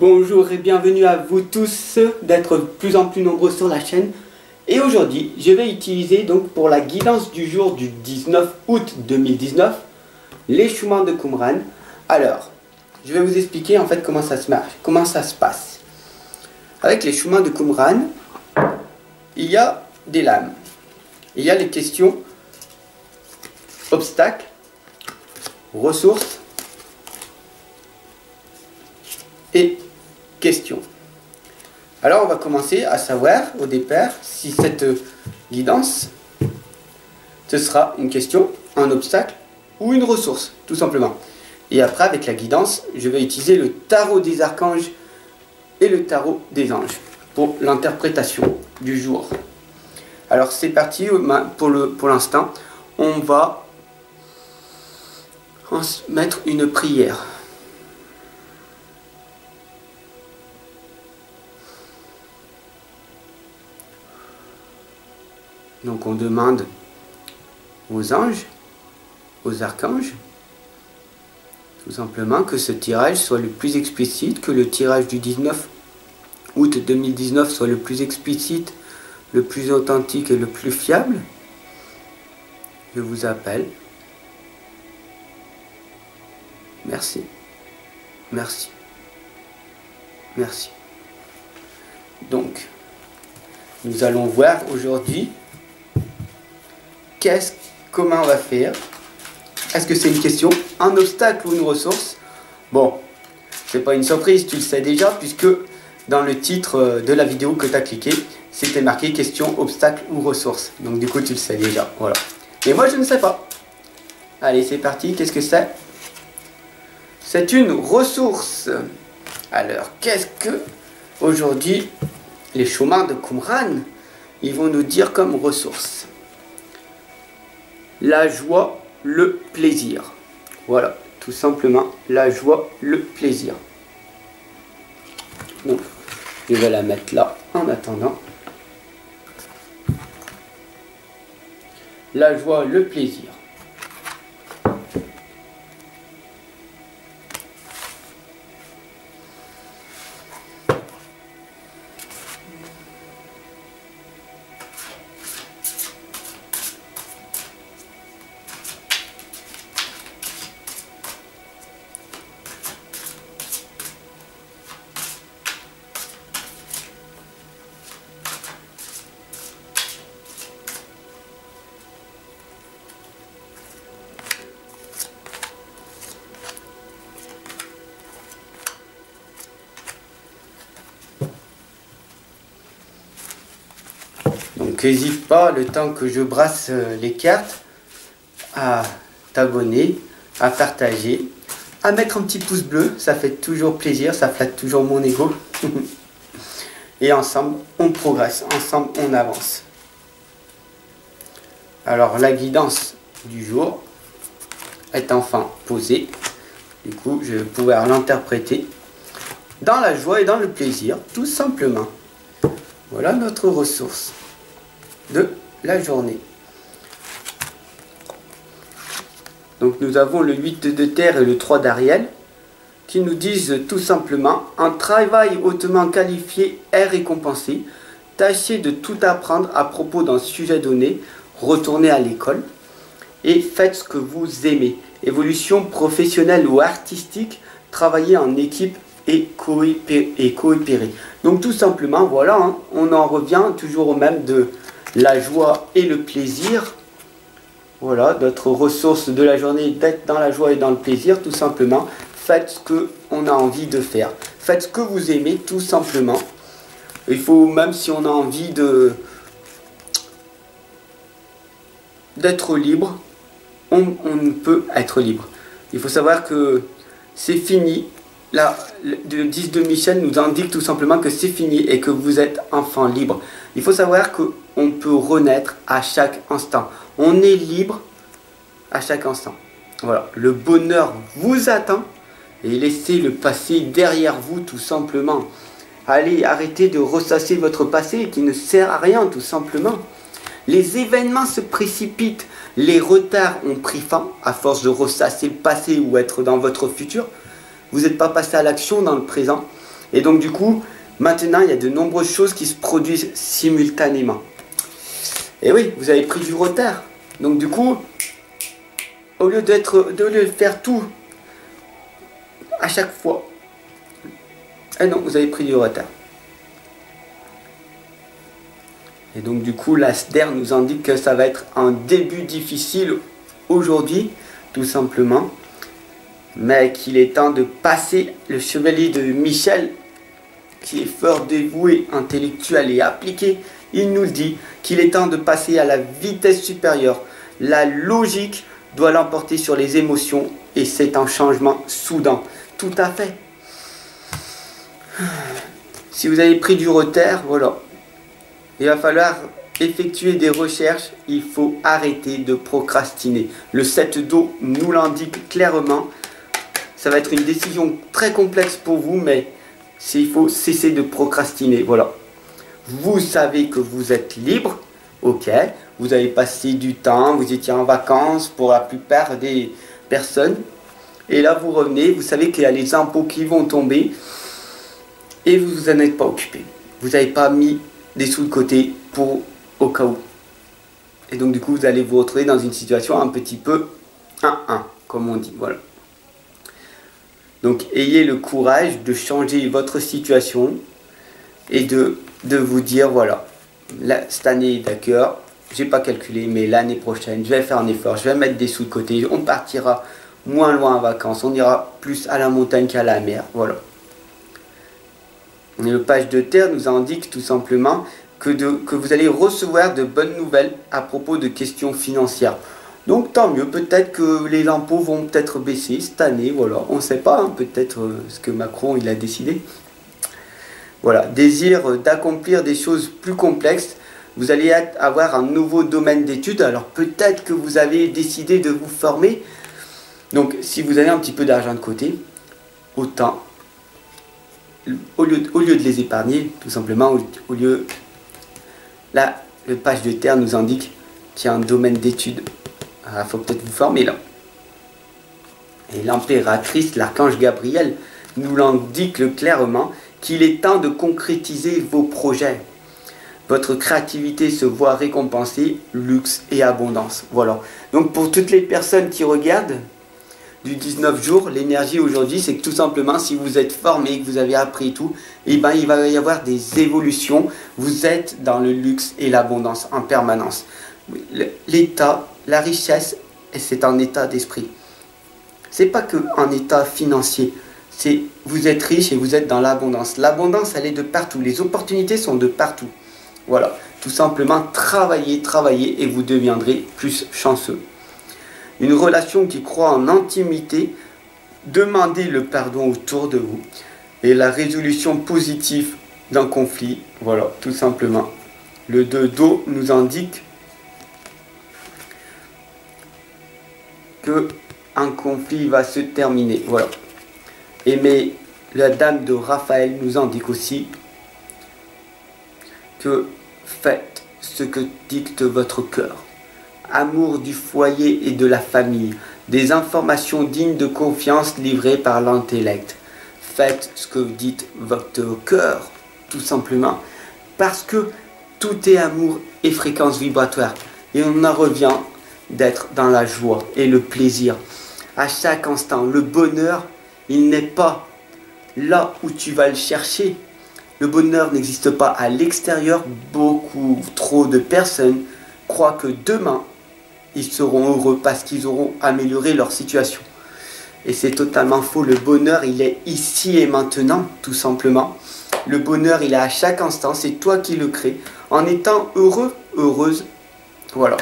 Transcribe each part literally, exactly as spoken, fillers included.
Bonjour et bienvenue à vous tous d'être de plus en plus nombreux sur la chaîne. Et aujourd'hui, je vais utiliser donc pour la guidance du jour du dix-neuf août deux mille dix-neuf les chemins de Qumran. Alors, je vais vous expliquer en fait comment ça se marche, comment ça se passe. Avec les chemins de Qumran, il y a des lames. Il y a les questions obstacles, ressources et questions. Alors on va commencer à savoir au départ si cette guidance ce sera une question, un obstacle ou une ressource tout simplement. Et après avec la guidance je vais utiliser le tarot des archanges et le tarot des anges pour l'interprétation du jour. Alors c'est parti pour le pour l'instant. On va mettre une prière. Donc on demande aux anges, aux archanges, tout simplement que ce tirage soit le plus explicite, que le tirage du dix-neuf août deux mille dix-neuf soit le plus explicite, le plus authentique et le plus fiable. Je vous appelle. Merci. Merci. Merci. Donc, nous allons voir aujourd'hui qu'est-ce, comment on va faire. Est-ce que c'est une question, un obstacle ou une ressource? Bon, c'est pas une surprise, tu le sais déjà, puisque dans le titre de la vidéo que tu as cliqué, c'était marqué question, obstacle ou ressource. Donc du coup, tu le sais déjà, voilà. Et moi, je ne sais pas. Allez, c'est parti. Qu'est-ce que c'est? C'est une ressource. Alors, qu'est-ce que, aujourd'hui, les chemins de Qumran, ils vont nous dire comme ressource? La joie, le plaisir. Voilà, tout simplement, la joie, le plaisir. Donc, je vais la mettre là, en attendant. La joie, le plaisir. N'hésite pas, le temps que je brasse les cartes, à t'abonner, à partager, à mettre un petit pouce bleu, ça fait toujours plaisir, ça flatte toujours mon ego. Et ensemble, on progresse, ensemble, on avance. Alors, la guidance du jour est enfin posée. Du coup, je vais pouvoir l'interpréter dans la joie et dans le plaisir, tout simplement. Voilà notre ressource de la journée. Donc nous avons le huit de terre et le trois d'Ariel qui nous disent tout simplement un travail hautement qualifié est récompensé. Tâchez de tout apprendre à propos d'un sujet donné, retournez à l'école et faites ce que vous aimez. Évolution professionnelle ou artistique, travaillez en équipe et coopérer. Donc tout simplement voilà, hein, on en revient toujours au même de la joie et le plaisir. Voilà, notre ressource de la journée d'être dans la joie et dans le plaisir, tout simplement. Faites ce que on a envie de faire. Faites ce que vous aimez, tout simplement. Il faut, même si on a envie de d'être libre, on, on peut être libre. Il faut savoir que c'est fini. Là, le dix de Michel nous indique tout simplement que c'est fini et que vous êtes enfin libre. Il faut savoir que on peut renaître à chaque instant. On est libre à chaque instant. Voilà, le bonheur vous attend et laissez le passé derrière vous tout simplement. Allez, arrêtez de ressasser votre passé qui ne sert à rien tout simplement. Les événements se précipitent, les retards ont pris fin à force de ressasser le passé ou être dans votre futur. Vous n'êtes pas passé à l'action dans le présent Et donc du coup, maintenant, il y a de nombreuses choses qui se produisent simultanément. Et oui, vous avez pris du retard. Donc du coup, au lieu d'être, au lieu de faire tout à chaque fois, ah non, vous avez pris du retard. Et donc du coup, la S D E R nous indique que ça va être un début difficile aujourd'hui, tout simplement. Mais qu'il est temps de passer le chevalier de Michel, qui est fort dévoué, intellectuel et appliqué. Il nous dit qu'il est temps de passer à la vitesse supérieure. La logique doit l'emporter sur les émotions et c'est un changement soudain. Tout à fait. Si vous avez pris du retard, voilà. Il va falloir effectuer des recherches, il faut arrêter de procrastiner. Le sept d'eau nous l'indique clairement. Ça va être une décision très complexe pour vous, mais il faut cesser de procrastiner. Voilà. Vous savez que vous êtes libre, ok. Vous avez passé du temps, vous étiez en vacances pour la plupart des personnes. Et là, vous revenez, vous savez qu'il y a les impôts qui vont tomber. Et vous vous en êtes pas occupé. Vous n'avez pas mis des sous de côté pour au cas où. Et donc du coup, vous allez vous retrouver dans une situation un petit peu un un, comme on dit. Voilà. Donc ayez le courage de changer votre situation et de, de vous dire, voilà, là, cette année, d'accord, j'ai pas calculé, mais l'année prochaine, je vais faire un effort, je vais mettre des sous de côté, on partira moins loin en vacances, on ira plus à la montagne qu'à la mer. Voilà. Le page de terre nous indique tout simplement que, de, que vous allez recevoir de bonnes nouvelles à propos de questions financières. Donc tant mieux, peut-être que les impôts vont peut-être baisser cette année, voilà, on ne sait pas, hein, peut-être euh, ce que Macron il a décidé. Voilà, désir d'accomplir des choses plus complexes, vous allez avoir un nouveau domaine d'études, alors peut-être que vous avez décidé de vous former. Donc si vous avez un petit peu d'argent de côté, autant... Au lieu, de, au lieu de les épargner, tout simplement, au, au lieu... Là, le page de terre nous indique qu'il y a un domaine d'études. Il faut peut-être vous former, là. Et l'impératrice, l'archange Gabriel, nous l'indique clairement qu'il est temps de concrétiser vos projets. Votre créativité se voit récompensée, luxe et abondance. Voilà. Donc, pour toutes les personnes qui regardent... du dix-neuf jours, l'énergie aujourd'hui, c'est que tout simplement, si vous êtes formé, que vous avez appris tout, eh ben, il va y avoir des évolutions. Vous êtes dans le luxe et l'abondance en permanence. L'état, la richesse, c'est un état d'esprit. C'est pas que un état financier. C'est vous êtes riche et vous êtes dans l'abondance. L'abondance, elle est de partout. Les opportunités sont de partout. Voilà. Tout simplement, travaillez, travaillez et vous deviendrez plus chanceux. Une relation qui croit en intimité, demandez le pardon autour de vous. Et la résolution positive d'un conflit, voilà, tout simplement. Le deux d'eau nous indique que un conflit va se terminer, voilà. Et mais la dame de Raphaël nous indique aussi que faites ce que dicte votre cœur. Amour du foyer et de la famille, des informations dignes de confiance livrées par l'intellect. Faites ce que vous dites votre cœur, tout simplement, parce que tout est amour et fréquence vibratoire. Et on en revient d'être dans la joie et le plaisir. À chaque instant, le bonheur, il n'est pas là où tu vas le chercher. Le bonheur n'existe pas à l'extérieur. Beaucoup trop de personnes croient que demain, ils seront heureux parce qu'ils auront amélioré leur situation. Et c'est totalement faux. Le bonheur, il est ici et maintenant, tout simplement. Le bonheur, il est à chaque instant. C'est toi qui le crées en étant heureux, heureuse. Voilà.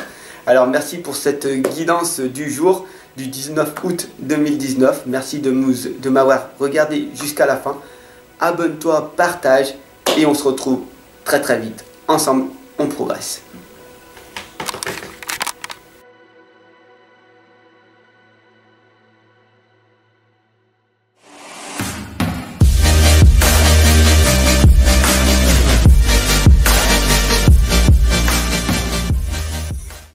Alors, merci pour cette guidance du jour du dix-neuf août deux mille dix-neuf. Merci de, de m'avoir regardé jusqu'à la fin. Abonne-toi, partage et on se retrouve très très vite. Ensemble, on progresse.